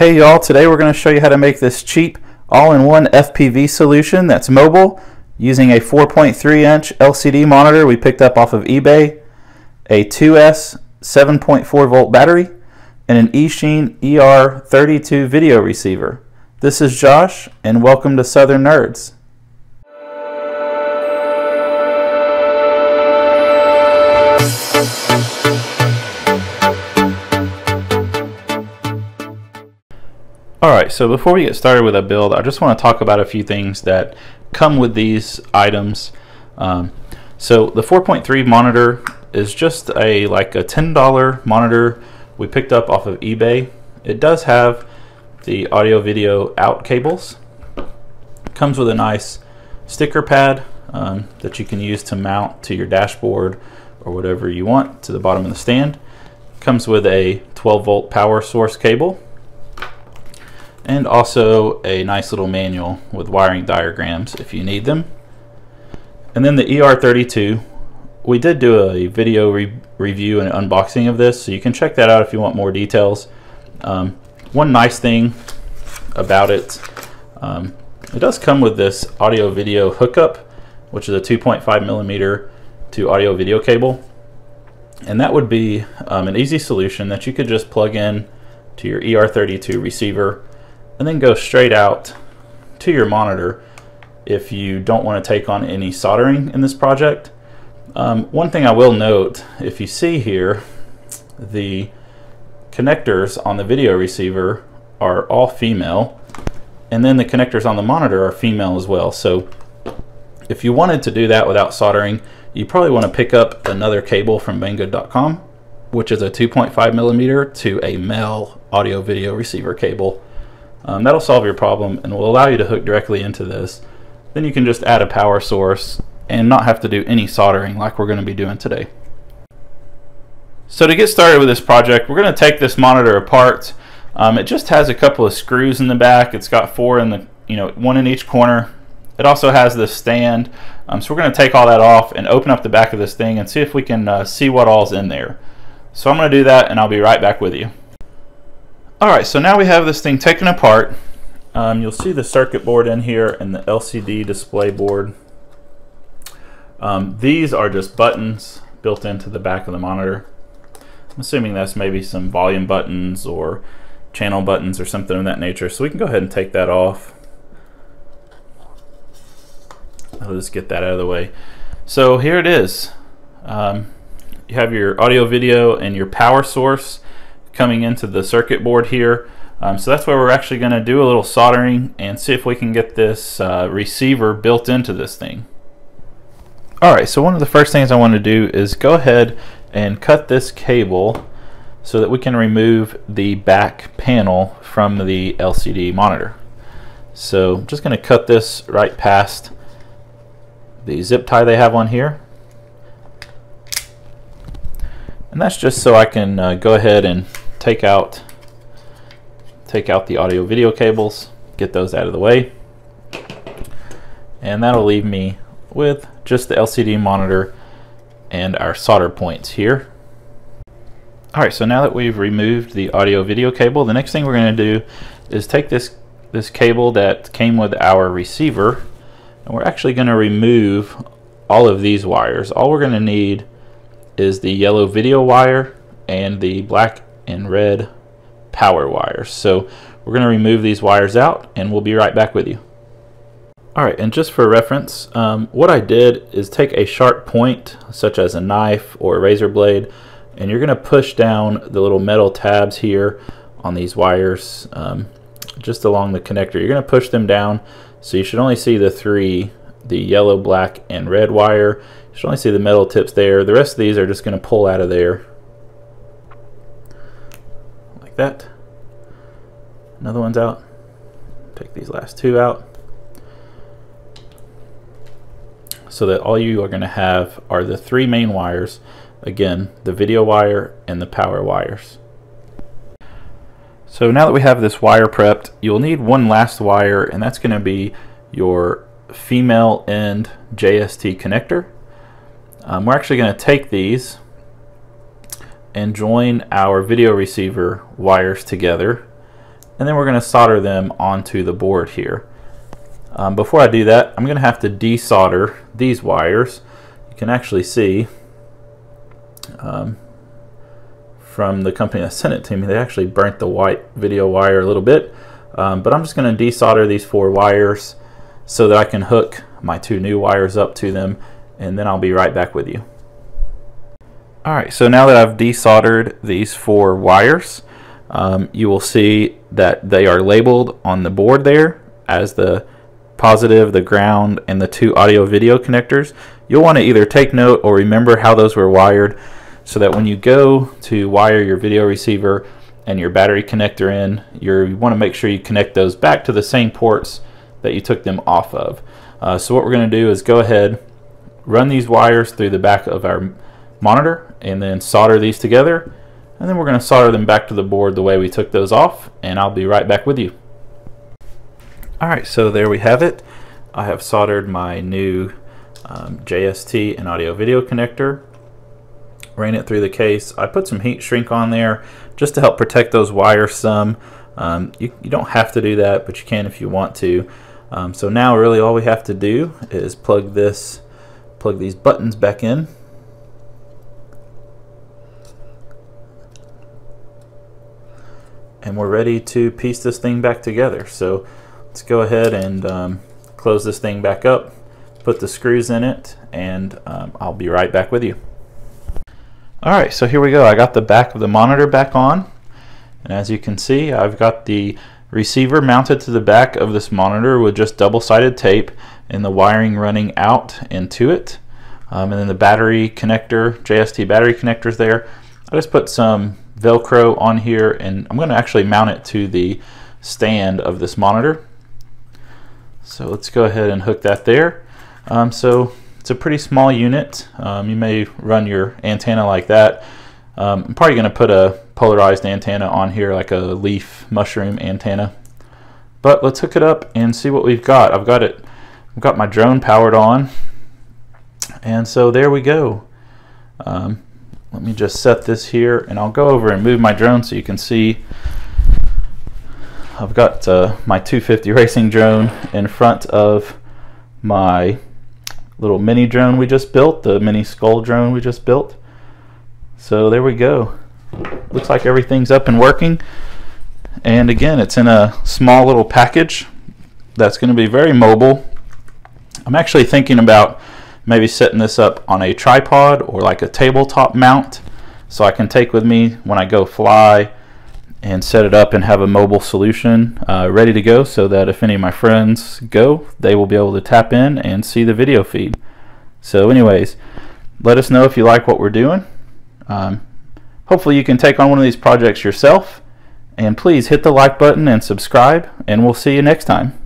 Hey y'all, today we're going to show you how to make this cheap all-in-one FPV solution that's mobile using a 4.3 inch LCD monitor we picked up off of eBay, a 2S 7.4 volt battery, and an Eachine ER32 video receiver. This is Josh and welcome to Southern Nerds. Alright, so before we get started with a build, I just want to talk about a few things that come with these items. So the 4.3 monitor is just like a $10 monitor we picked up off of eBay. It does have the audio video out cables. It comes with a nice sticker pad that you can use to mount to your dashboard or whatever you want to the bottom of the stand. It comes with a 12 volt power source cable, and also a nice little manual with wiring diagrams if you need them. And then the ER32, we did do a video review and unboxing of this, so you can check that out if you want more details. One nice thing about it, it does come with this audio video hookup, which is a 2.5 millimeter to audio video cable, and that would be an easy solution that you could just plug in to your ER32 receiver and then go straight out to your monitor if you don't want to take on any soldering in this project. One thing I will note, if you see here, the connectors on the video receiver are all female, and then the connectors on the monitor are female as well. So if you wanted to do that without soldering, you probably want to pick up another cable from Banggood.com, which is a 2.5 millimeter to a male audio video receiver cable. That'll solve your problem and will allow you to hook directly into this. Then you can just add a power source and not have to do any soldering like we're going to be doing today. So to get started with this project, we're going to take this monitor apart. It just has a couple of screws in the back. It's got four in the, one in each corner. It also has this stand. So we're going to take all that off and open up the back of this thing and see if we can see what all's in there. So I'm going to do that and I'll be right back with you. Alright, so now we have this thing taken apart. You'll see the circuit board in here and the LCD display board. These are just buttons built into the back of the monitor. I'm assuming that's maybe some volume buttons or channel buttons or something of that nature. So we can go ahead and take that off. I'll just get that out of the way. So here it is. You have your audio video and your power source coming into the circuit board here. So that's where we're actually going to do a little soldering and see if we can get this receiver built into this thing. Alright, so one of the first things I want to do is go ahead and cut this cable so that we can remove the back panel from the LCD monitor. So I'm just going to cut this right past the zip tie they have on here. And that's just so I can go ahead and take out the audio video cables, get those out of the way, and that'll leave me with just the LCD monitor and our solder points here. Alright, so now that we've removed the audio video cable, the next thing we're going to do is take this cable that came with our receiver, and we're actually going to remove all of these wires. All we're going to need is the yellow video wire and the black and red power wires. So we're going to remove these wires out and we'll be right back with you. Alright, and just for reference, what I did is take a sharp point such as a knife or a razor blade, and you're going to push down the little metal tabs here on these wires just along the connector. You're going to push them down, so you should only see the three, the yellow, black, and red wire. You should only see the metal tips there. The rest of these are just going to pull out of there like that. Another one's out. Take these last two out, so that all you are going to have are the three main wires. Again, the video wire and the power wires. So now that we have this wire prepped, you'll need one last wire, and that's going to be your female end JST connector. We're actually going to take these and join our video receiver wires together and then we're going to solder them onto the board here. Before I do that, I'm going to have to desolder these wires. You can actually see from the company that sent it to me, they actually burnt the white video wire a little bit, but I'm just going to desolder these four wires so that I can hook my two new wires up to them, and then I'll be right back with you. Alright, so now that I've desoldered these four wires, you will see that they are labeled on the board there as the positive, the ground, and the two audio video connectors. You'll want to either take note or remember how those were wired so that when you go to wire your video receiver and your battery connector in, you want to make sure you connect those back to the same ports that you took them off of. So what we're going to do is go ahead, run these wires through the back of our monitor, and then solder these together, and then we're going to solder them back to the board the way we took those off, and I'll be right back with you. Alright, so there we have it. I have soldered my new JST and audio video connector, ran it through the case. I put some heat shrink on there just to help protect those wires some. You don't have to do that, but you can if you want to. So now really all we have to do is plug these buttons back in. And we're ready to piece this thing back together. So let's go ahead and close this thing back up, put the screws in it, and I'll be right back with you. Alright, so here we go. I got the back of the monitor back on, and as you can see, I've got the receiver mounted to the back of this monitor with just double-sided tape and the wiring running out into it. And then the battery connector, JST battery connectors there. I just put some Velcro on here, and I'm going to actually mount it to the stand of this monitor. So let's go ahead and hook that there. So it's a pretty small unit. You may run your antenna like that. I'm probably going to put a polarized antenna on here, like a leaf mushroom antenna. But let's hook it up and see what we've got. I've got my drone powered on, and so there we go. Let me just set this here, and I'll go over and move my drone so you can see. I've got my 250 racing drone in front of my little mini drone we just built, the mini skull drone we just built. So there we go. Looks like everything's up and working. And again, it's in a small little package that's going to be very mobile. I'm actually thinking about maybe setting this up on a tripod or like a tabletop mount so I can take with me when I go fly and set it up and have a mobile solution ready to go so that if any of my friends go, they will be able to tap in and see the video feed. So anyways, let us know if you like what we're doing. Hopefully you can take on one of these projects yourself, and please hit the like button and subscribe, and we'll see you next time.